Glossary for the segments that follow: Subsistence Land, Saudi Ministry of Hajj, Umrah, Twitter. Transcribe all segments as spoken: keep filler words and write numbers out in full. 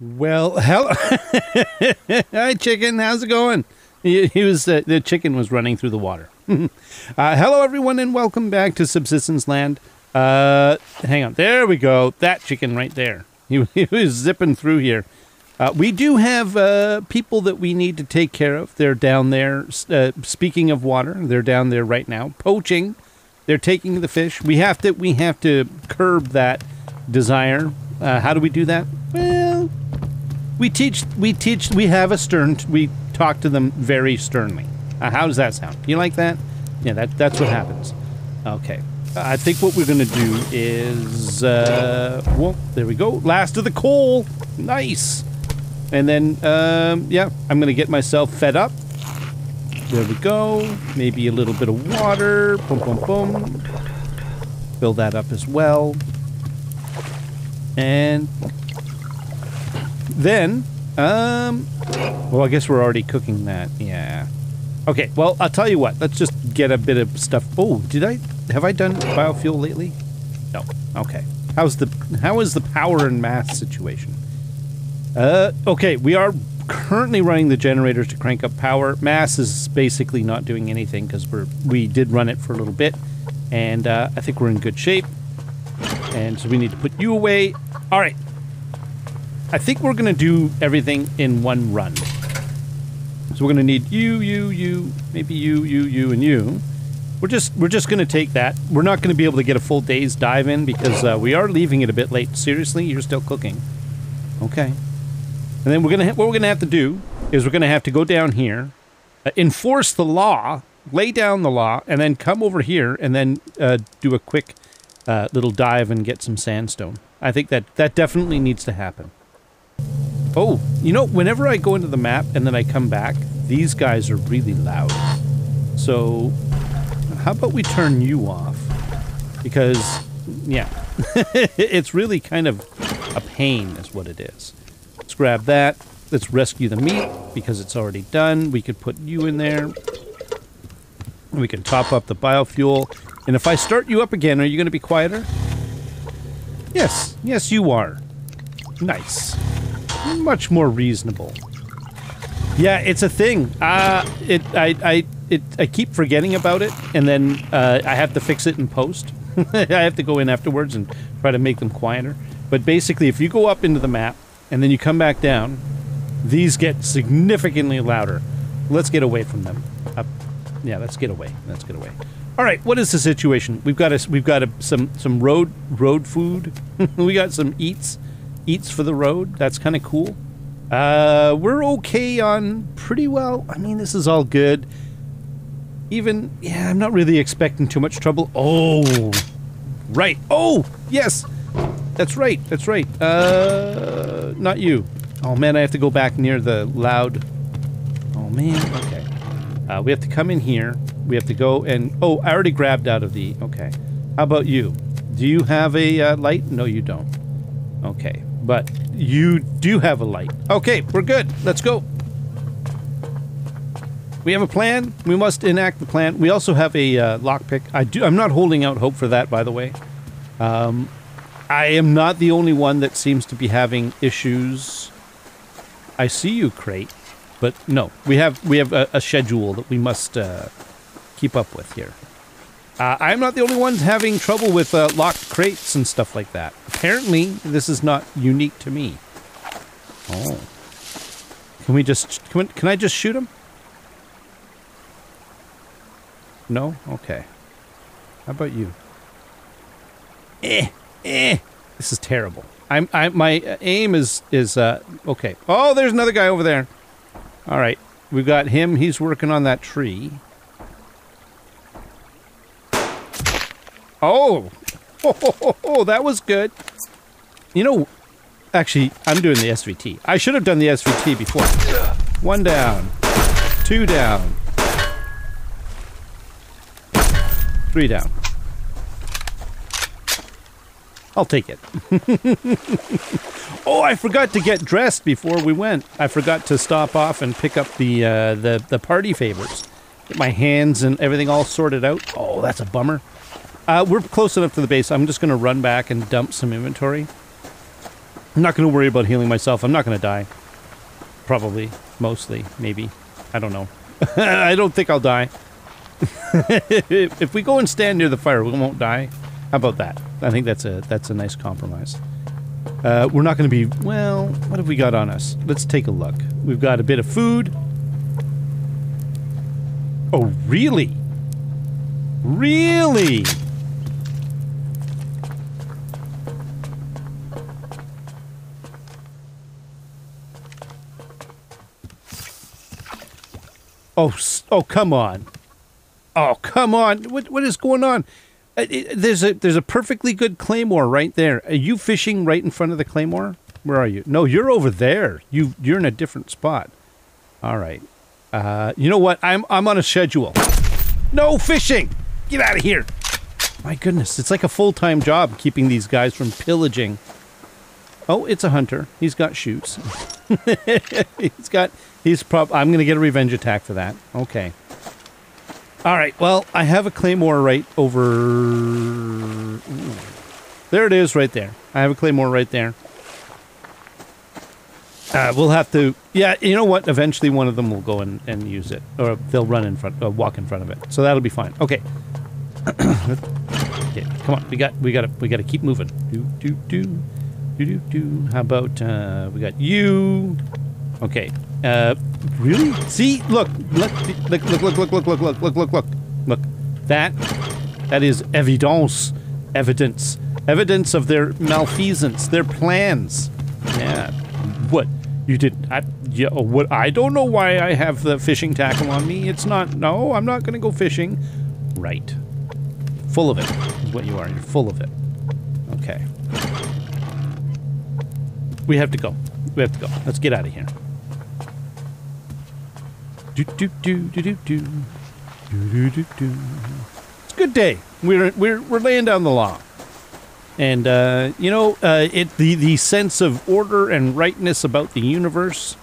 Well, hello. Hi, chicken. How's it going? He, he was uh, the chicken was running through the water. uh, hello, everyone, and welcome back to Subsistence Land. Uh, hang on. There we go. That chicken right there. He, he was zipping through here. Uh, we do have uh, people that we need to take care of. They're down there. Uh, speaking of water, they're down there right now poaching. They're taking the fish. We have to. We have to curb that desire. Uh, how do we do that? Well, we teach. We teach. We have a stern. We talk to them very sternly. Uh, how does that sound? You like that? Yeah. That. That's what happens. Okay. Uh, I think what we're gonna do is. Uh, well, there we go. Last of the coal. Nice. And then, um, yeah, I'm going to get myself fed up. There we go. Maybe a little bit of water. Boom, boom, boom. Fill that up as well. And then, um, well, I guess we're already cooking that. Yeah. Okay, well, I'll tell you what. Let's just get a bit of stuff. Oh, did I, have I done biofuel lately? No. Okay. How's the, how is the power and mass situation? Uh, okay, we are currently running the generators to crank up power. Mass is basically not doing anything because we're we did run it for a little bit, and uh, I think we're in good shape. And so we need to put you away. All right. I think we're gonna do everything in one run. So we're gonna need you, you, you, maybe you, you, you, and you. We're just we're just gonna take that. We're not gonna be able to get a full day's dive in because uh, we are leaving it a bit late. Seriously, you're still cooking. Okay. And then we're gonna what we're gonna have to do is we're gonna have to go down here, uh, enforce the law, lay down the law, and then come over here and then uh, do a quick uh, little dive and get some sandstone. I think that that definitely needs to happen. Oh, you know, whenever I go into the map and then I come back, these guys are really loud. So how about we turn you off? Because yeah, it's really kind of a pain, is what it is. Let's grab that. Let's rescue the meat because it's already done. We could put you in there. We can top up the biofuel. And if I start you up again, are you going to be quieter? Yes. Yes, you are. Nice. Much more reasonable. Yeah, it's a thing. Uh, it, I, I, it, I keep forgetting about it, and then uh, I have to fix it in post. I have to go in afterwards and try to make them quieter. But basically, if you go up into the map, and then you come back down, these get significantly louder. Let's get away from them. Up. Yeah, let's get away. Let's get away. All right, what is the situation? We've got a, we've got a, some some road road food. We got some eats eats for the road. That's kind of cool. Uh, we're okay on pretty well. I mean, this is all good. Even yeah, I'm not really expecting too much trouble. Oh, right. Oh, yes. That's right, that's right. Uh, not you. Oh man, I have to go back near the loud. Oh man, okay. Uh, we have to come in here. We have to go and, oh, I already grabbed out of the, okay. How about you? Do you have a uh, light? No, you don't. Okay, but you do have a light. Okay, we're good, let's go. We have a plan, we must enact the plan. We also have a uh, lockpick. I do, I'm not holding out hope for that, by the way. Um, I am not the only one that seems to be having issues. I see you, crate, but no, we have we have a, a schedule that we must uh, keep up with here. Uh, I'm not the only one having trouble with uh, locked crates and stuff like that. Apparently, this is not unique to me. Oh, can we just can, we, can I just shoot him? No, okay. How about you? Eh. Eh, this is terrible. I'm, I, my aim is, is, uh, okay. Oh, there's another guy over there. All right, we've got him. He's working on that tree. Oh, oh, oh, oh, oh, that was good. You know, actually, I'm doing the S V T. I should have done the S V T before. One down, two down, three down. I'll take it. Oh, I forgot to get dressed before we went. I forgot to stop off and pick up the, uh, the, the party favors. Get my hands and everything all sorted out. Oh, that's a bummer. Uh, we're close enough to the base. I'm just going to run back and dump some inventory. I'm not going to worry about healing myself. I'm not going to die. Probably. Mostly. Maybe. I don't know. I don't think I'll die. If we go and stand near the fire, we won't die. How about that? I think that's a that's a nice compromise. Uh, we're not going to be... Well, what have we got on us? Let's take a look. We've got a bit of food. Oh, really? Really? Oh, oh, come on. Oh, come on. What, what is going on? It, it, there's a there's a perfectly good claymore right there. Are you fishing right in front of the claymore? Where are you? No, you're over there. You you're in a different spot. All right. Uh, you know what? I'm I'm on a schedule. No fishing. Get out of here. My goodness, it's like a full-time job keeping these guys from pillaging. Oh, it's a hunter. He's got shoots. He's got. He's prob. I'm gonna get a revenge attack for that. Okay. All right. Well, I have a claymore right over. Ooh. There it is, right there. I have a claymore right there. Uh, we'll have to. Yeah, you know what? Eventually, one of them will go and and use it, or they'll run in front, uh, walk in front of it. So that'll be fine. Okay. Okay. Come on. We got. We got to. We got to keep moving. Do do do. Do do do. How about uh, we got you? Okay. Uh, really? See, look, look, look, look, look, look, look, look, look, look, look, look, look. That, that is evidence, evidence, evidence of their malfeasance, their plans. Yeah. What? You did? I. Yeah. What? I don't know why I have the fishing tackle on me. It's not. No, I'm not gonna go fishing. Right. Full of it is what you are. You're full of it. Okay. We have to go. We have to go. Let's get out of here. Do do do do do do do do do. It's a good day. We're we're we're laying down the law, and uh, you know uh, it the the sense of order and rightness about the universe.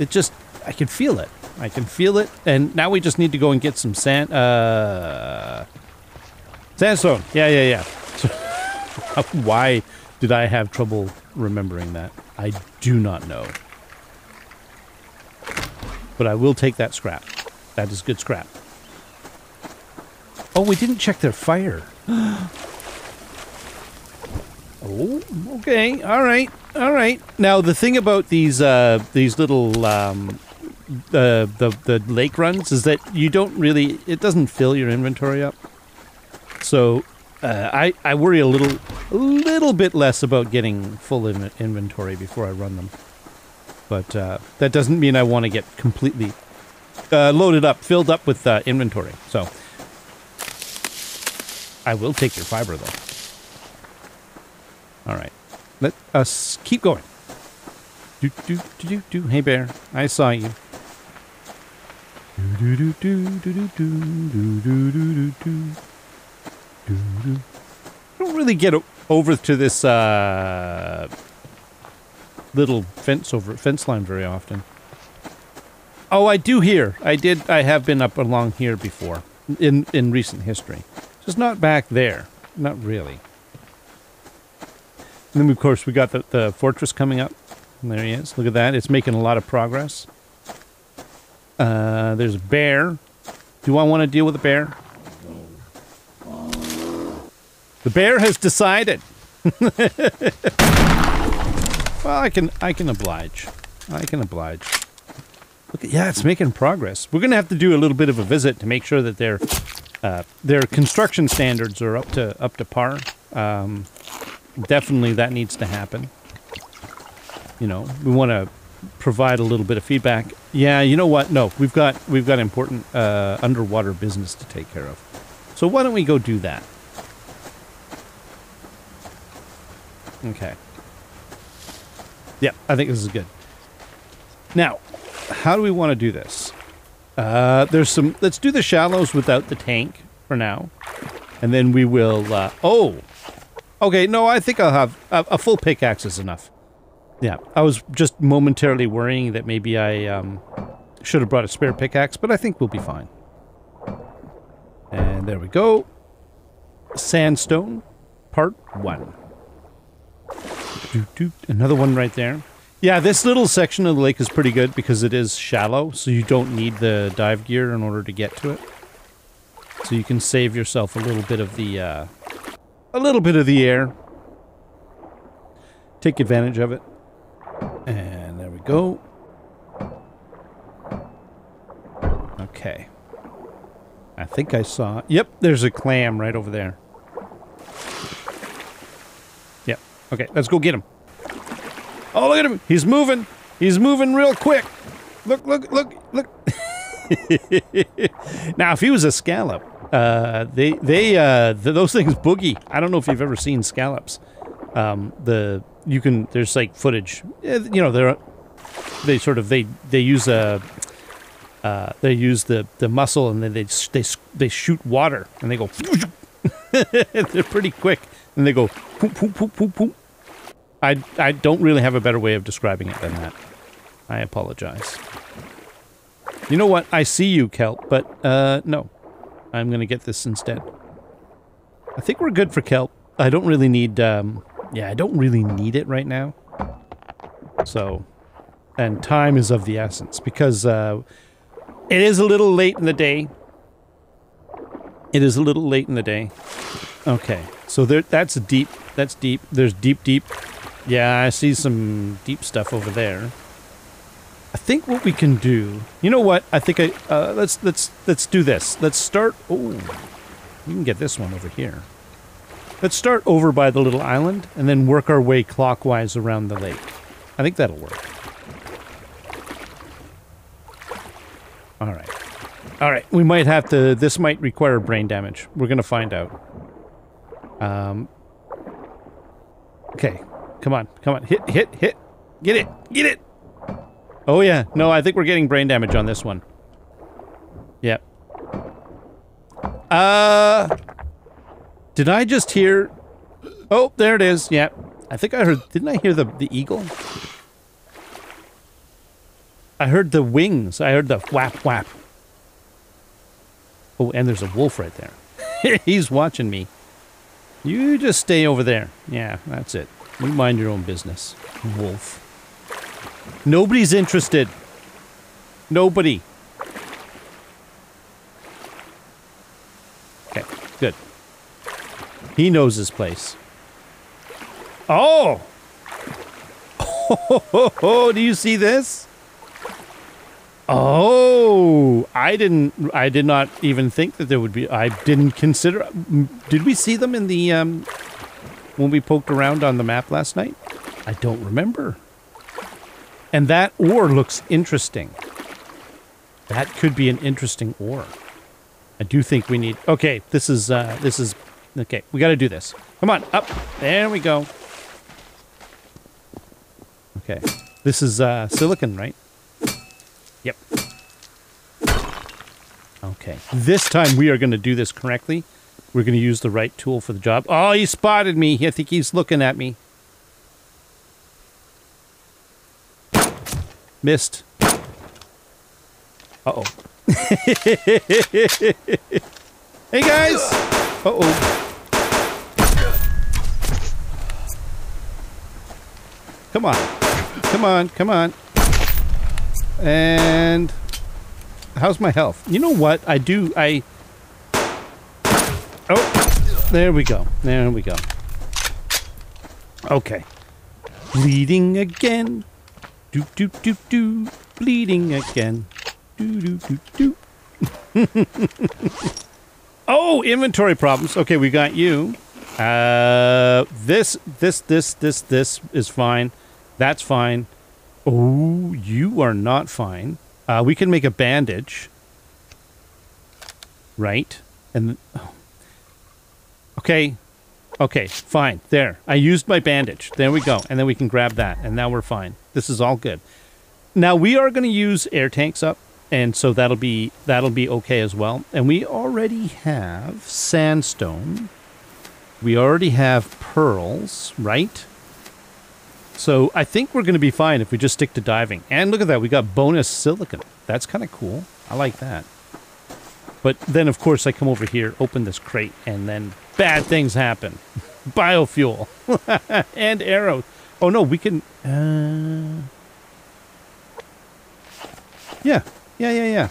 It just I can feel it. I can feel it. And now we just need to go and get some sand. Uh, sandstone. Yeah yeah yeah. Why did I have trouble remembering that? I do not know. But I will take that scrap. That is good scrap. Oh, we didn't check their fire. Oh, okay. All right. All right. Now, the thing about these uh, these little um, uh, the, the lake runs is that you don't really... It doesn't fill your inventory up. So uh, I, I worry a little, a little bit less about getting full in inventory before I run them. But uh, that doesn't mean I want to get completely uh, loaded up, filled up with uh, inventory. So I will take your fiber, though. All right, let us keep going. Do do do do do. Hey bear, I saw you. Do do do do do do do do do do do. I don't really get over to this. Uh, little fence over fence line very often. Oh, I do here. I did. I have been up along here before in in recent history. Just not back there. Not really. And then, of course, we got the, the fortress coming up. And there he is. Look at that. It's making a lot of progress. Uh, there's a bear. Do I want to deal with a bear? The bear has decided. Well, I can, I can oblige. I can oblige. Look at, yeah, it's making progress. We're going to have to do a little bit of a visit to make sure that their, uh, their construction standards are up to, up to par. Um, definitely that needs to happen. You know, we want to provide a little bit of feedback. Yeah, you know what? No, we've got, we've got important, uh, underwater business to take care of. So why don't we go do that? Okay. Yeah, I think this is good. Now, how do we want to do this? Uh, there's some... Let's do the shallows without the tank for now. And then we will... Uh, oh! Okay, no, I think I'll have... Uh, a full pickaxe is enough. Yeah, I was just momentarily worrying that maybe I um, should have brought a spare pickaxe, but I think we'll be fine. And there we go. Sandstone, part one. Another one right there. Yeah, this little section of the lake is pretty good because it is shallow, so you don't need the dive gear in order to get to it. So you can save yourself a little bit of the, uh, a little bit of the air. Take advantage of it. And there we go. Okay. I think I saw... Yep, there's a clam right over there. Yep. Okay, let's go get him. Oh, look at him! He's moving! He's moving real quick! Look, look, look, look! Now, if he was a scallop, uh, they, they, uh, th those things boogie. I don't know if you've ever seen scallops. Um, the, you can, there's like footage. You know, they're, they sort of, they, they use a... Uh, they use the, the muscle and then they, they, they shoot water and they go, they're pretty quick and they go, poop, poop, poop, poop, poop. I, I don't really have a better way of describing it than that. I apologize. You know what? I see you, kelp, but uh, no. I'm going to get this instead. I think we're good for kelp. I don't really need, um, yeah, I don't really need it right now. So, and time is of the essence because, uh, it is a little late in the day. It is a little late in the day. Okay, so there, that's deep. That's deep. There's deep, deep. Yeah, I see some deep stuff over there. I think what we can do. You know what? I think I uh, let's let's let's do this. Let's start. Oh, we can get this one over here. Let's start over by the little island and then work our way clockwise around the lake. I think that'll work. All right. All right. We might have to... This might require brain damage. We're going to find out. Um, okay. Come on. Come on. Hit, hit, hit. Get it. Get it. Oh, yeah. No, I think we're getting brain damage on this one. Yep. Uh... Did I just hear... Oh, there it is. Yep. I think I heard... Didn't I hear the, the eagle? I heard the wings. I heard the whap whap. Oh, and there's a wolf right there. He's watching me. You just stay over there. Yeah, that's it. You mind your own business, wolf. Nobody's interested. Nobody. Okay, good. He knows his place. Oh! Oh, do you see this? Oh, I didn't, I did not even think that there would be, I didn't consider, did we see them in the, um, when we poked around on the map last night? I don't remember. And that ore looks interesting. That could be an interesting ore. I do think we need, okay, this is, uh, this is, okay, we gotta do this. Come on, up, there we go. Okay, this is, uh, silicon, right? Yep. Okay. This time we are going to do this correctly. We're going to use the right tool for the job. Oh, he spotted me. I think he's looking at me. Missed. Uh-oh. Hey, guys! Uh-oh. Come on. Come on. Come on. And how's my health? You know what? I do, I... Oh, there we go. There we go. Okay. Bleeding again. Do, do, do, do. Bleeding again. Do, do, do, do. Oh, inventory problems. Okay, we got you. Uh, this, this, this, this, this is fine. That's fine. Oh, you are not fine. Uh, we can make a bandage. Right? And... Oh. Okay. Okay, fine. There. I used my bandage. There we go. And then we can grab that. And now we're fine. This is all good. Now, we are going to use air tanks up. And so that'll be, that'll be okay as well. And we already have sandstone. We already have pearls, right? So I think we're going to be fine if we just stick to diving. And look at that, we got bonus silicon. That's kind of cool. I like that. But then, of course, I come over here, open this crate, and then bad things happen. Biofuel. And arrows. Oh no, we can... Uh... Yeah, yeah, yeah, yeah.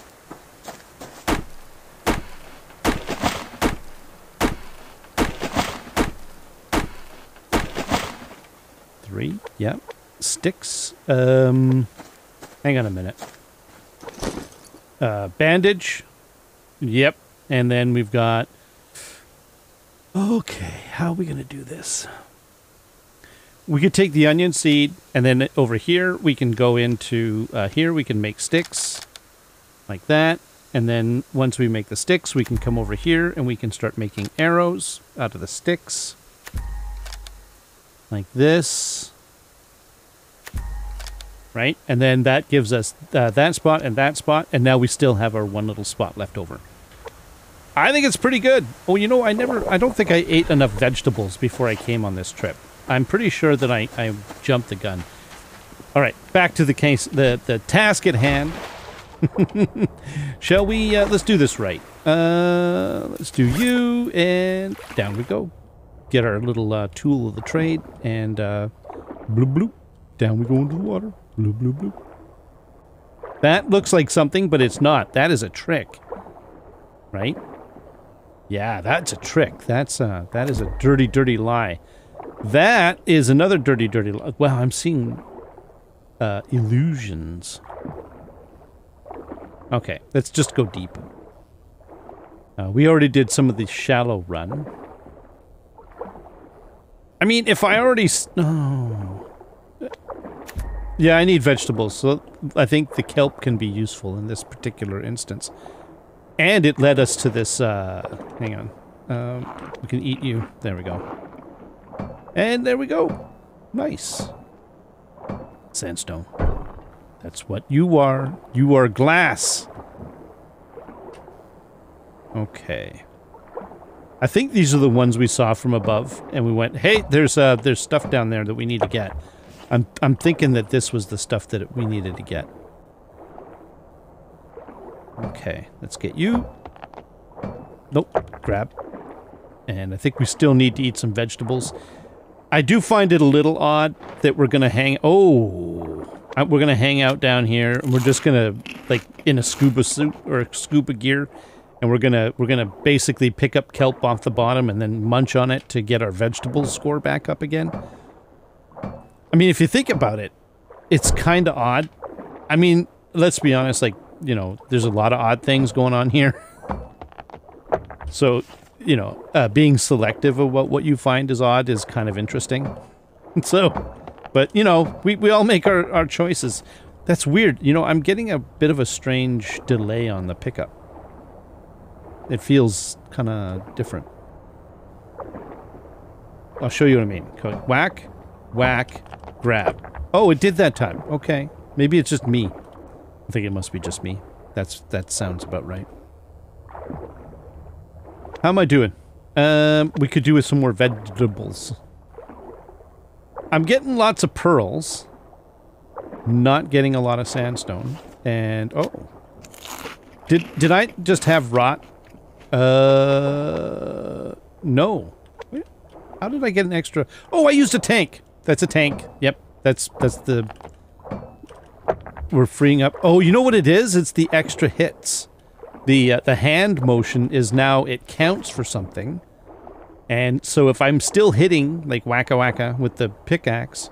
Three, yeah. Sticks. Um, hang on a minute. Uh, bandage. Yep. And then we've got... Okay, how are we going to do this? We could take the onion seed, and then over here we can go into uh, here. We can make sticks like that. And then once we make the sticks, we can come over here and we can start making arrows out of the sticks. Like this. Right? And then that gives us uh, that spot and that spot. And now we still have our one little spot left over. I think it's pretty good. Oh, you know, I never, I don't think I ate enough vegetables before I came on this trip. I'm pretty sure that I, I jumped the gun. All right, back to the case, the, the task at hand. Shall we, uh, let's do this right. Uh, let's do you, and down we go. Get our little uh, tool of the trade, and uh, bloop, bloop. Down we go into the water. Bloop, bloop, bloop. That looks like something, but it's not. That is a trick, right? Yeah, that's a trick. That's uh, that is a dirty, dirty lie. That is another dirty, dirty... Wow, I'm seeing uh, illusions. Okay, let's just go deep. Uh, we already did some of the shallow run. I mean, if I already... Oh. Yeah, I need vegetables, so I think the kelp can be useful in this particular instance. And it led us to this... Uh, hang on. Um, we can eat you. There we go. And there we go. Nice. Sandstone. That's what you are. You are glass. Okay. I think these are the ones we saw from above, and we went, hey, there's uh, there's stuff down there that we need to get. I'm, I'm thinking that this was the stuff that we needed to get. Okay. Let's get you. Nope. Grab. And I think we still need to eat some vegetables. I do find it a little odd that we're going to hang... Oh! We're going to hang out down here, and we're just going to, like, in a scuba suit or a scuba gear, and we're going to we're gonna basically pick up kelp off the bottom and then munch on it to get our vegetable score back up again. I mean, if you think about it, it's kind of odd. I mean, let's be honest, like, you know, there's a lot of odd things going on here. So... You know, uh, being selective of what, what you find is odd is kind of interesting. So, but, you know, we, we all make our, our choices. That's weird. You know, I'm getting a bit of a strange delay on the pickup. It feels kind of different. I'll show you what I mean. Whack, whack, grab. Oh, it did that time. Okay. Maybe it's just me. I think it must be just me. That's that sounds about right. How am I doing? Um, we could do with some more vegetables. I'm getting lots of pearls. Not getting a lot of sandstone. And, oh. Did, did I just have rot? Uh, no. How did I get an extra? Oh, I used a tank. That's a tank. Yep. That's, that's the... We're freeing up. Oh, you know what it is? It's the extra hits. The, uh, the hand motion is now, it counts for something. And so if I'm still hitting, like wacka wacka with the pickaxe,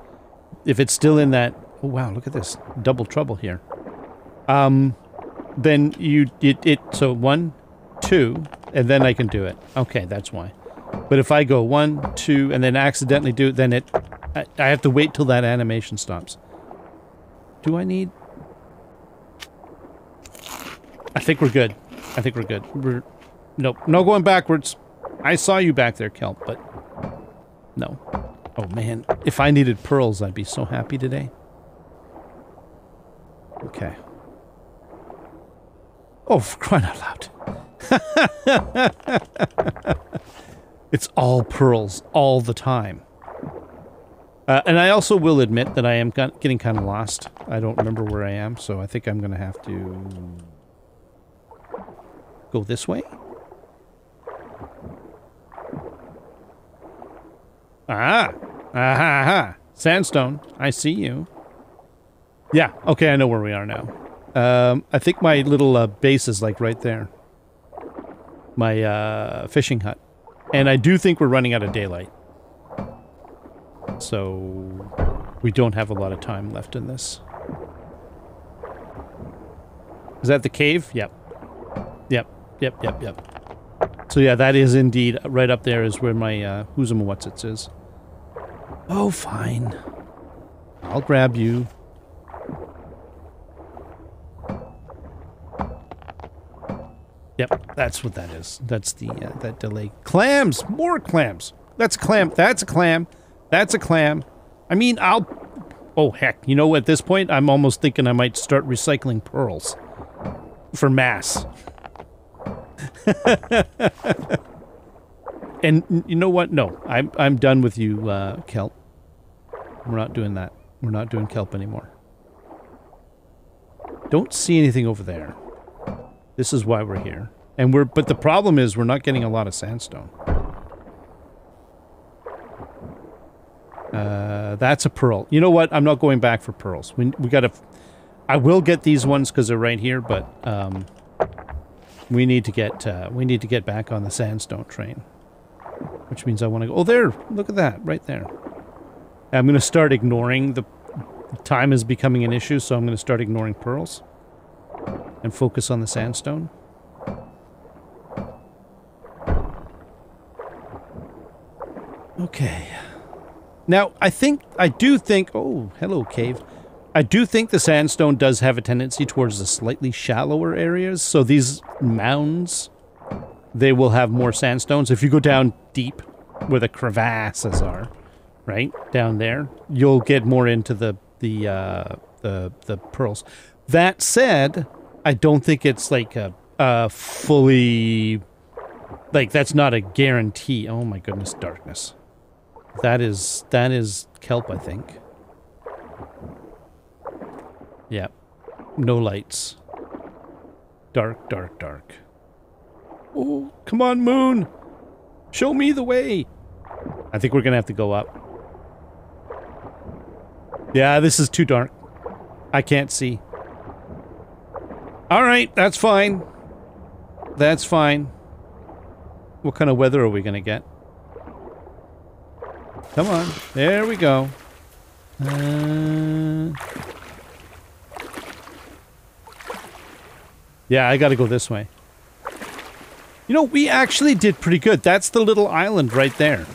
if it's still in that, oh wow, look at this, double trouble here. Um, then you, it, it, so one, two, and then I can do it. Okay, that's why. But if I go one, two, and then accidentally do it, then it, I, I have to wait till that animation stops. Do I need? I think we're good. I think we're good. We're, nope. No going backwards. I saw you back there, Kelp, but no. Oh, man. If I needed pearls, I'd be so happy today. Okay. Oh, for crying out loud. It's all pearls all the time. Uh, and I also will admit that I am getting kind of lost. I don't remember where I am, so I think I'm going to have to... Go this way? Ah! Ah ha ha! Sandstone, I see you. Yeah, okay, I know where we are now. Um, I think my little uh, base is, like, right there. My uh, fishing hut. And I do think we're running out of daylight. So we don't have a lot of time left in this. Is that the cave? Yep. Yep, yep, yep, yep. So yeah, that is indeed, right up there is where my uh, Whoozumawutsits is. Oh, fine. I'll grab you. Yep, that's what that is. That's the, uh, that delay. Clams! More clams! That's a clam. That's a clam. That's a clam. I mean, I'll... Oh, heck. You know, at this point, I'm almost thinking I might start recycling pearls. For mass. And you know what? No, I'm, I'm done with you, uh, kelp. We're not doing that. We're not doing kelp anymore. Don't see anything over there. This is why we're here. And we're, but the problem is we're not getting a lot of sandstone. Uh, that's a pearl. You know what? I'm not going back for pearls. We, we gotta... I will get these ones because they're right here, but, um... we need to get, uh, we need to get back on the sandstone train. Which means I want to go... Oh, there! Look at that, right there. I'm going to start ignoring the... Time is becoming an issue, so I'm going to start ignoring pearls. And focus on the sandstone. Okay. Now, I think... I do think... Oh, hello, cave. I do think the sandstone does have a tendency towards the slightly shallower areas. So these mounds... they will have more sandstones. If you go down deep where the crevasses are, right? Down there, you'll get more into the the uh, the, the pearls. That said, I don't think it's like a, a fully... Like, that's not a guarantee. Oh my goodness, darkness. That is, that is kelp, I think. Yeah. No lights. Dark, dark, dark. Oh, come on, moon! Show me the way! I think we're gonna have to go up. Yeah, this is too dark. I can't see. Alright, that's fine. That's fine. What kind of weather are we gonna get? Come on. There we go. Uh... Yeah, I gotta go this way. You know, we actually did pretty good. That's the little island right there.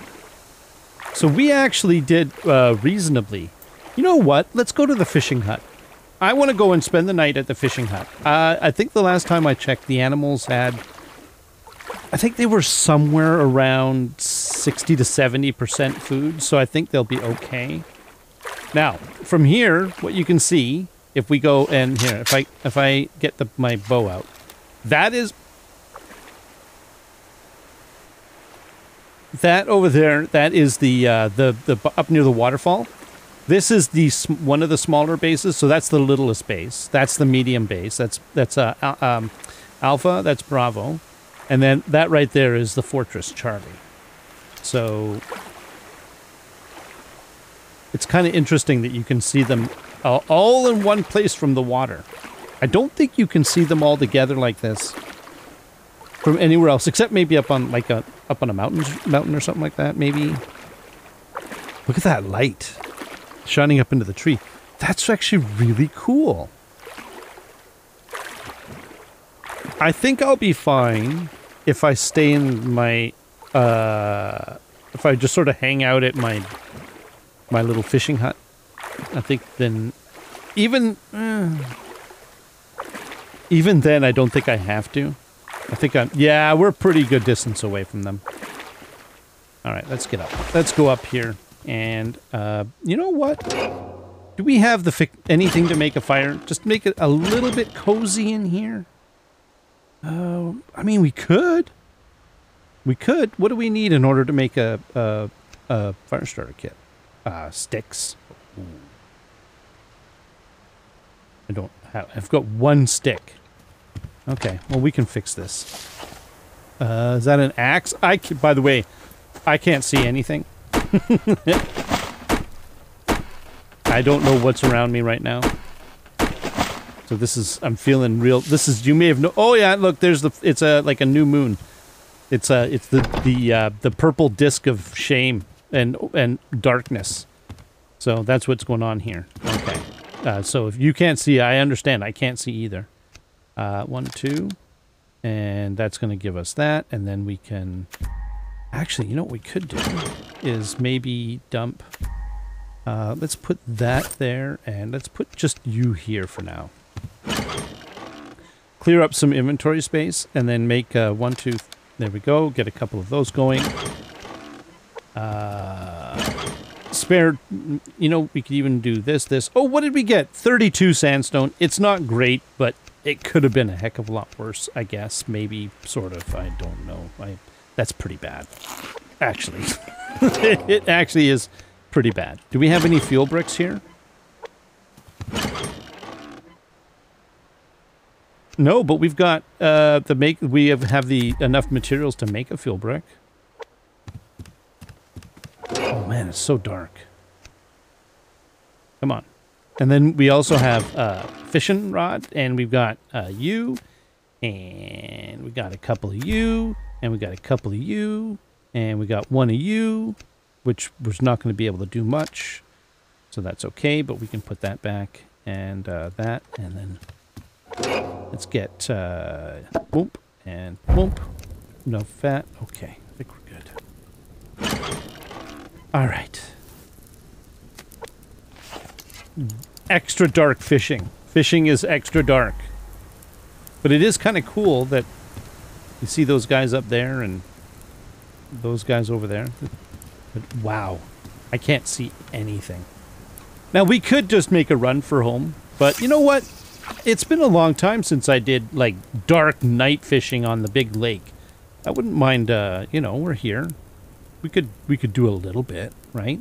So we actually did uh, reasonably. You know what? Let's go to the fishing hut. I want to go and spend the night at the fishing hut. Uh, I think the last time I checked, the animals had... I think they were somewhere around sixty to seventy percent food, so I think they'll be okay. Now, from here, what you can see, if we go and... Here, if I, if I get the, my bow out, that is... That over there, that is the, uh, the, the, up near the waterfall. This is the, one of the smaller bases, so that's the littlest base. That's the medium base. That's, that's, uh, al um, Alpha, that's Bravo. And then that right there is the Fortress Charlie. So, it's kind of interesting that you can see them uh, all in one place from the water. I don't think you can see them all together like this from anywhere else, except maybe up on, like, a, up on a mountain, mountain or something like that, maybe. Look at that light shining up into the tree. That's actually really cool. I think I'll be fine if I stay in my, uh, if I just sort of hang out at my, my little fishing hut. I think then, even, uh, even then, I don't think I have to. I think I'm... Yeah, we're a pretty good distance away from them. Alright, let's get up. Let's go up here. And, uh, you know what? Do we have the fi anything to make a fire? Just make it a little bit cozy in here? Uh, I mean, we could. We could. What do we need in order to make a, a, a fire starter kit? Uh, sticks. Ooh. I don't have... I've got one stick. Okay, well, we can fix this. Uh, is that an axe? I can, by the way, I can't see anything. I don't know what's around me right now. So this is, I'm feeling real, this is, you may have no, oh yeah, look, there's the, it's a, like a new moon. It's a, it's the, the, uh, the purple disc of shame and, and darkness. So that's what's going on here. Okay. Uh, so if you can't see, I understand, I can't see either. Uh, one, two, and that's going to give us that, and then we can, actually, you know what we could do is maybe dump, uh, let's put that there, and let's put just you here for now. Clear up some inventory space and then make uh, one, two, th there we go, get a couple of those going. Uh, spare, you know, we could even do this, this. Oh, what did we get? thirty-two sandstone. It's not great, but it could have been a heck of a lot worse, I guess. Maybe, sort of, I don't know. I, that's pretty bad, actually. it, it actually is pretty bad. Do we have any fuel bricks here? No, but we've got uh, the make. We have have the enough materials to make a fuel brick. Oh man, it's so dark. Come on, and then we also have uh, fishing rod, and we've got uh, you, and we got a couple of you, and we got a couple of you, and we got one of you, which was not going to be able to do much, so that's okay. But we can put that back and uh, that, and then. Let's get, uh, boomp, and boomp. No fat. Okay, I think we're good. All right. Extra dark fishing. Fishing is extra dark. But it is kind of cool that you see those guys up there and those guys over there. But wow, I can't see anything. Now, we could just make a run for home, but you know what? It's been a long time since I did, like, dark night fishing on the big lake. I wouldn't mind, uh, you know, we're here. We could, we could do a little bit, right?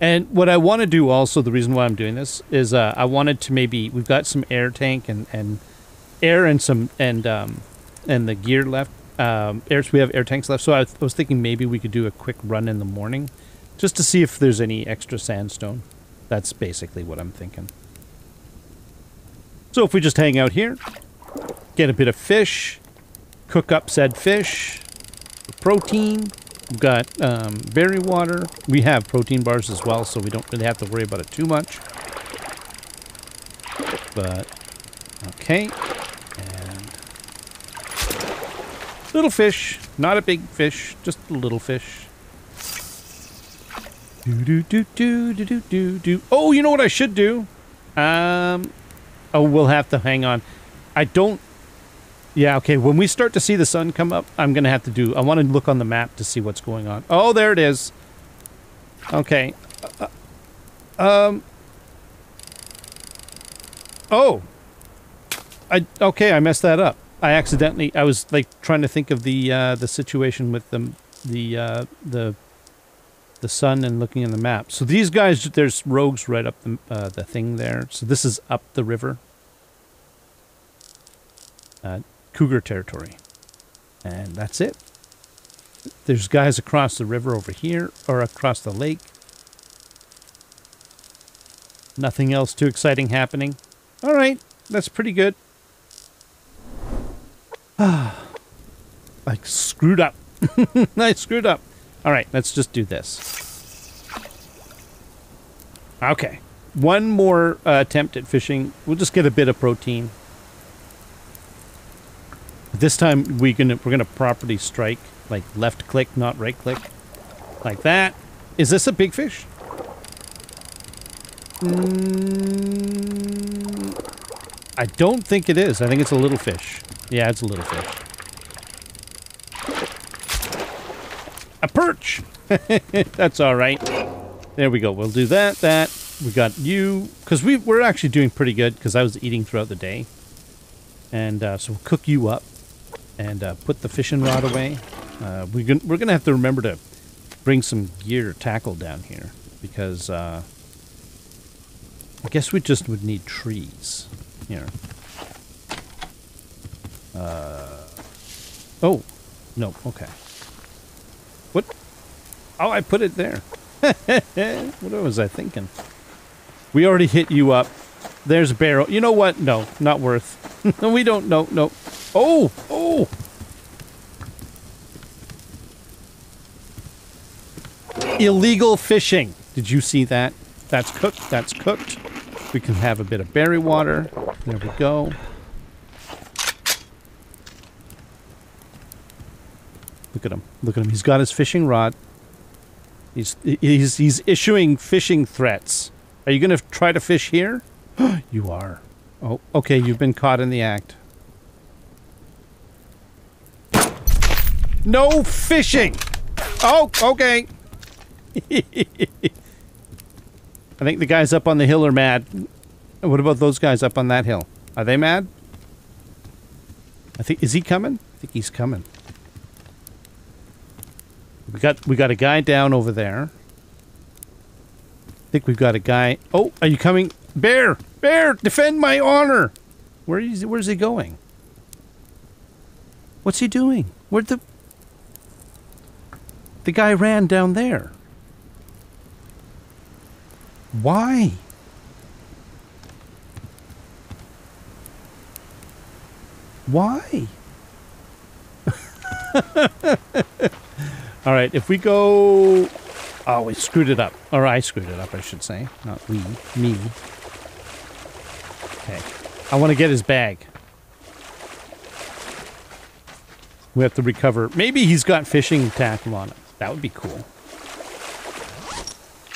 And what I want to do also, the reason why I'm doing this, is uh, I wanted to maybe... We've got some air tank and, and air and some... And, um, and the gear left. Um, air, so we have air tanks left, so I was thinking maybe we could do a quick run in the morning just to see if there's any extra sandstone. That's basically what I'm thinking. So if we just hang out here, get a bit of fish, cook up said fish, protein, we've got um, berry water. We have protein bars as well, so we don't really have to worry about it too much. But, okay. And little fish, not a big fish, just a little fish. Do, do, do, do, do, do, do, do. Oh, you know what I should do? Um... Oh, we'll have to hang on. I don't... Yeah, okay, when we start to see the sun come up, I'm going to have to do... I want to look on the map to see what's going on. Oh, there it is. Okay. Uh, um... Oh! I... Okay, I messed that up. I accidentally... I was, like, trying to think of the, uh, the situation with the... The, uh, the... the sun and looking in the map. So these guys, there's rogues right up the, uh, the thing there. So this is up the river. Uh, cougar territory. And that's it. There's guys across the river over here or across the lake. Nothing else too exciting happening. All right. That's pretty good. Ah, I screwed up. I screwed up. All right, let's just do this. Okay. One more uh, attempt at fishing. We'll just get a bit of protein. This time we can, we're going to properly strike, like left click, not right click. Like that. Is this a big fish? Mm, I don't think it is. I think it's a little fish. Yeah, it's a little fish. A perch! That's alright. There we go. We'll do that, that. We got you. Because we, we're actually doing pretty good because I was eating throughout the day. And uh, so we'll cook you up and uh, put the fishing rod away. Uh, we're gonna, we're going to have to remember to bring some gear or tackle down here because uh, I guess we just would need trees here. Uh, oh, no. Okay. What? Oh, I put it there. What was I thinking? We already hit you up. There's a barrel. You know what? No, not worth. We don't. No, no. Oh, oh. Illegal fishing. Did you see that? That's cooked. That's cooked. We can have a bit of berry water. There we go. Look at him. Look at him. He's got his fishing rod. He's he's he's issuing fishing threats. Are you going to try to fish here? You are. Oh, okay. You've been caught in the act. No fishing. Oh, okay. I think the guys up on the hill are mad. What about those guys up on that hill? Are they mad? I think is he coming? I think he's coming. We got we got a guy down over there. I think we've got a guy. Oh, are you coming? Bear! Bear! Defend my honor! Where is where's he going? What's he doing? Where'd the The guy ran down there. Why? Why? All right, if we go... Oh, we screwed it up. Or I screwed it up, I should say. Not we. Me. Okay. I want to get his bag. We have to recover. Maybe he's got fishing tackle on it. That would be cool.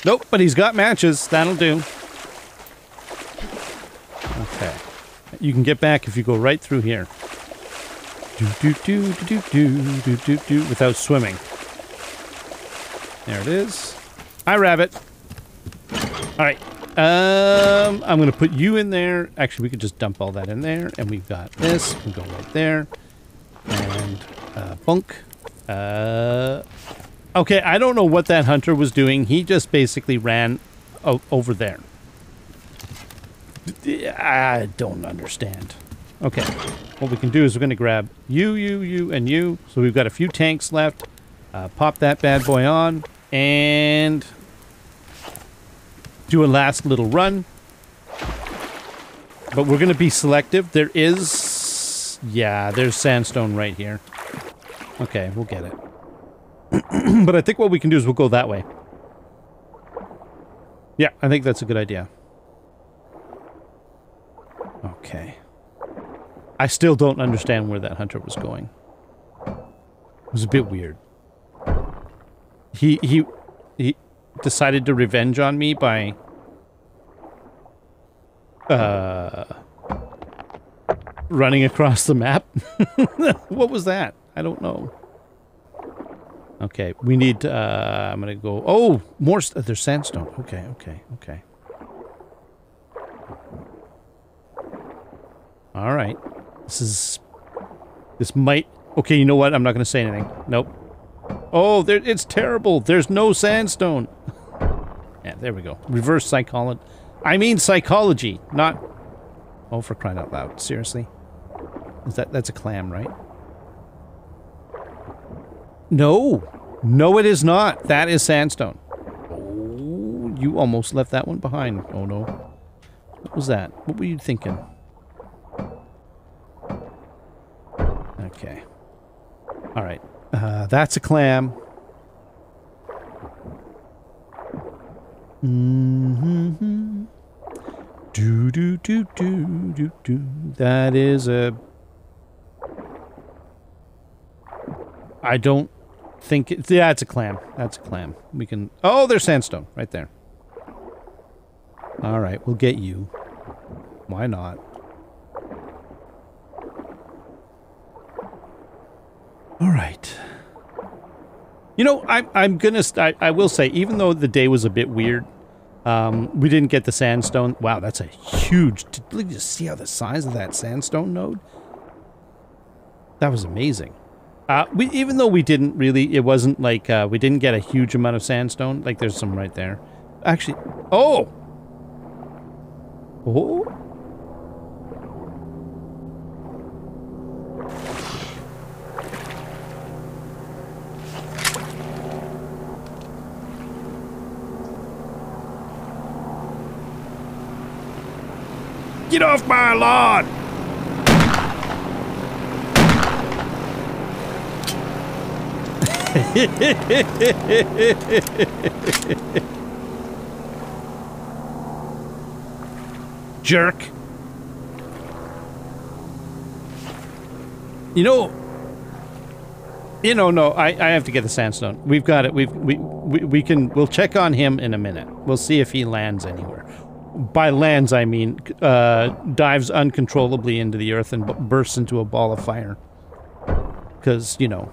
Nope, but he's got matches. That'll do. Okay. You can get back if you go right through here. Do-do-do-do-do-do-do-do-do without swimming. There it is. Hi, rabbit. Alright. Um, I'm going to put you in there. Actually, we could just dump all that in there. And we've got this. We can go right there. And, uh, bunk. Uh... Okay, I don't know what that hunter was doing. He just basically ran o over there. I don't understand. Okay, what we can do is we're going to grab you, you, you, and you. So we've got a few tanks left. Uh, pop that bad boy on. And do a last little run. But we're going to be selective. There is... Yeah, there's sandstone right here. Okay, we'll get it. But I think what we can do is we'll go that way. Yeah, I think that's a good idea. Okay. I still don't understand where that hunter was going. It was a bit weird. He he he decided to revenge on me by uh running across the map. What was that? I don't know. Okay, we need, uh, I'm gonna go, oh, more, st there's sandstone. Okay, okay, okay. All right, this is, this might, okay, you know what, I'm not gonna say anything. Nope. Oh, there, it's terrible, there's no sandstone. Yeah, there we go, reverse psychology. I mean psychology, not, oh, for crying out loud, seriously? Is that, that's a clam, right? No. No, it is not. That is sandstone. Oh, you almost left that one behind. Oh, no. What was that? What were you thinking? Okay. All right. Uh, that's a clam. Mm-hmm. Do-do-do-do-do-do. That is a... I don't... think it's, yeah, it's a clam. That's a clam. We can... Oh, there's sandstone right there. All right, we'll get you. Why not? All right. You know, I, I'm gonna... I, I will say, even though the day was a bit weird, um, we didn't get the sandstone. Wow, that's a huge... Look, just see how the size of that sandstone node? That was amazing. Uh, we, even though we didn't really, it wasn't like, uh, we didn't get a huge amount of sandstone. Like, there's some right there. Actually, oh! Oh? Get off my lawn! Jerk. You know, you know, no, I, I have to get the sandstone. We've got it. We've, we, we, we can, we'll check on him in a minute. We'll see if he lands anywhere. By lands, I mean, uh, dives uncontrollably into the earth and b bursts into a ball of fire. Because, you know,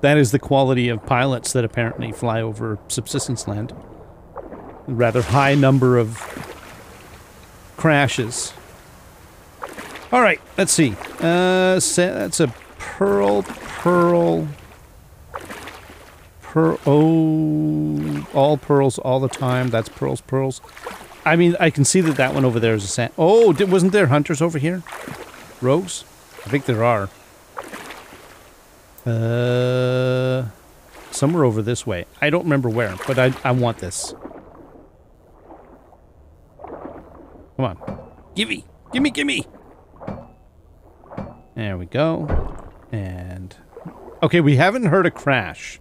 that is the quality of pilots that apparently fly over subsistence land. A rather high number of crashes. All right, let's see. Uh, that's a pearl, pearl, pearl. Oh, all pearls all the time. That's pearls, pearls. I mean, I can see that that one over there is a sand. Oh, wasn't there hunters over here? Rogues? I think there are. Uh, somewhere over this way. I don't remember where, but I, I want this. Come on. Gimme, gimme, gimme. There we go. And... okay, we haven't heard a crash.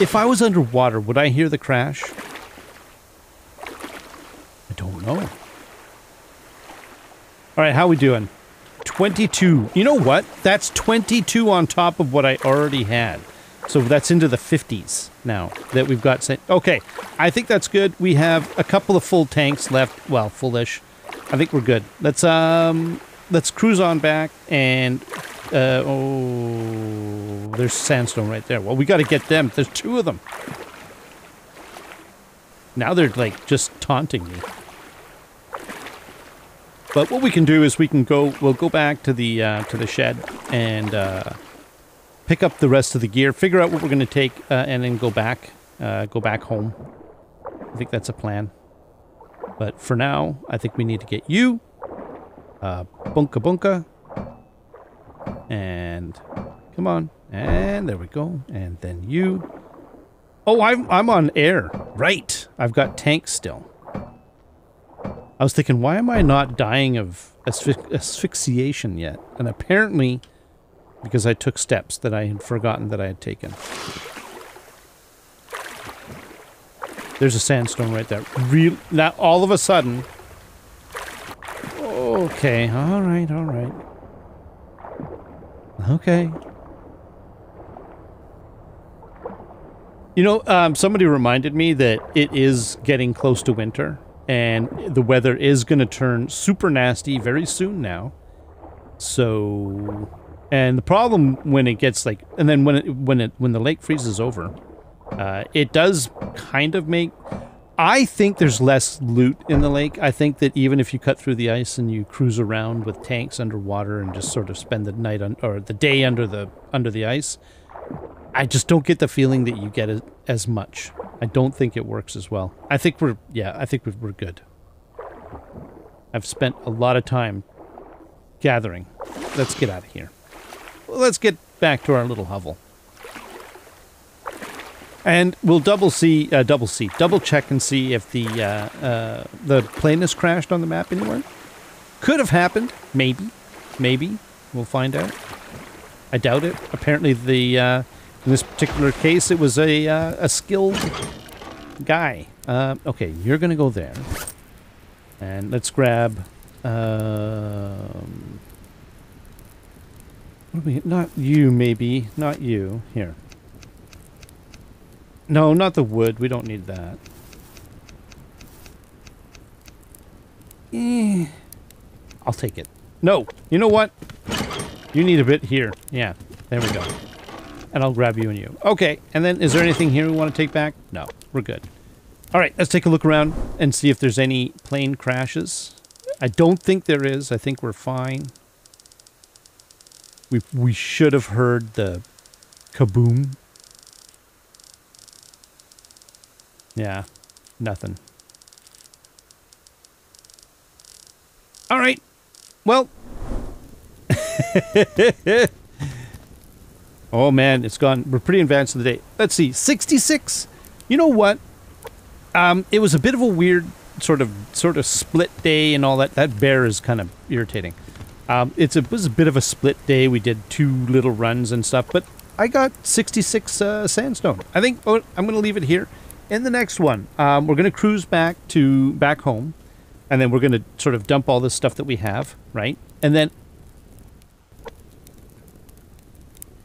If I was underwater, would I hear the crash? I don't know. All right, how we doing? twenty-two. You know what? That's twenty-two on top of what I already had. So that's into the fifties now that we've got... okay, I think that's good. We have a couple of full tanks left. Well, full-ish. I think we're good. Let's, um... let's cruise on back and, uh, oh, there's sandstone right there. Well, we got to get them. There's two of them. Now they're, like, just taunting me. But what we can do is we can go, we'll go back to the, uh, to the shed and, uh, pick up the rest of the gear, figure out what we're going to take, uh, and then go back, uh, go back home. I think that's a plan. But for now, I think we need to get you. Uh, bunka bunka. And come on. And there we go. And then you. Oh, I'm, I'm on air. Right. I've got tanks still. I was thinking, why am I not dying of asphy asphyxiation yet? And apparently, because I took steps that I had forgotten that I had taken. There's a sandstone right there. Real, now, all of a sudden... okay, all right, all right. Okay. You know, um, somebody reminded me that it is getting close to winter, and the weather is going to turn super nasty very soon now. So, and the problem when it gets like, and then when it when it when the lake freezes over, uh, it does kind of make. I think there's less loot in the lake. I think that even if you cut through the ice and you cruise around with tanks underwater and just sort of spend the night on, or the day under the under the ice, I just don't get the feeling that you get it as much. I don't think it works as well. I think we're yeah, I think we're good. I've spent a lot of time gathering. Let's get out of here. Well, let's get back to our little hovel. And we'll double see, uh, double see, double check and see if the uh, uh, the plane has crashed on the map anywhere. Could have happened, maybe, maybe we'll find out. I doubt it. Apparently, the uh, in this particular case, it was a uh, a skilled guy. Uh, okay, you're gonna go there, and let's grab. Um, what do we? Not you, maybe. Not you. Here. No, not the wood. We don't need that. Eh, I'll take it. No! You know what? You need a bit here. Yeah, there we go. And I'll grab you and you. Okay, and then is there anything here we want to take back? No, we're good. Alright, let's take a look around and see if there's any plane crashes. I don't think there is. I think we're fine. We, we should have heard the kaboom. Yeah, nothing. All right. Well. Oh, man, it's gone. We're pretty advanced in the day. Let's see. sixty-six. You know what? Um, it was a bit of a weird sort of sort of split day and all that. That bear is kind of irritating. Um, it's a, it was a bit of a split day. We did two little runs and stuff, but I got sixty-six uh, sandstone. I think oh, I'm going to leave it here. In the next one, um, we're going to cruise back to back home, and then we're going to sort of dump all this stuff that we have, right? And then...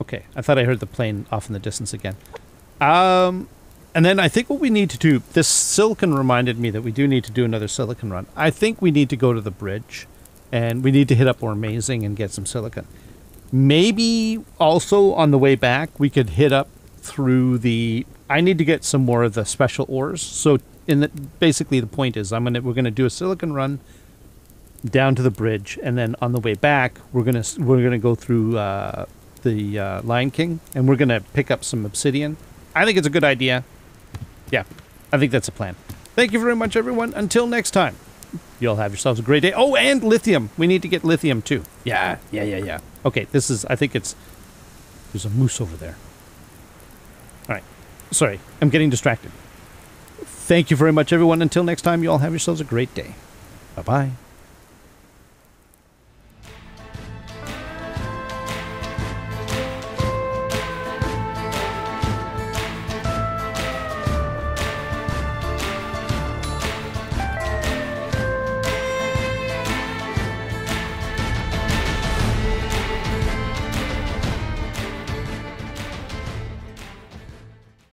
Okay, I thought I heard the plane off in the distance again. Um, and then I think what we need to do... This silicon reminded me that we do need to do another silicon run. I think we need to go to the bridge, and we need to hit up Ormazing and get some silicon. Maybe also on the way back, we could hit up through the... I need to get some more of the special ores. So in the, basically the point is I'm gonna we're gonna do a silicon run down to the bridge, and then on the way back we're gonna we're gonna go through uh, the uh, Lion King, and we're gonna pick up some obsidian. I think it's a good idea. Yeah, I think that's a plan. Thank you very much, everyone. Until next time, you'll have yourselves a great day. Oh, and lithium. We need to get lithium too. Yeah, yeah, yeah, yeah. Okay, this is. I think it's. There's a moose over there. All right. Sorry, I'm getting distracted. Thank you very much, everyone. Until next time, you all have yourselves a great day. Bye-bye.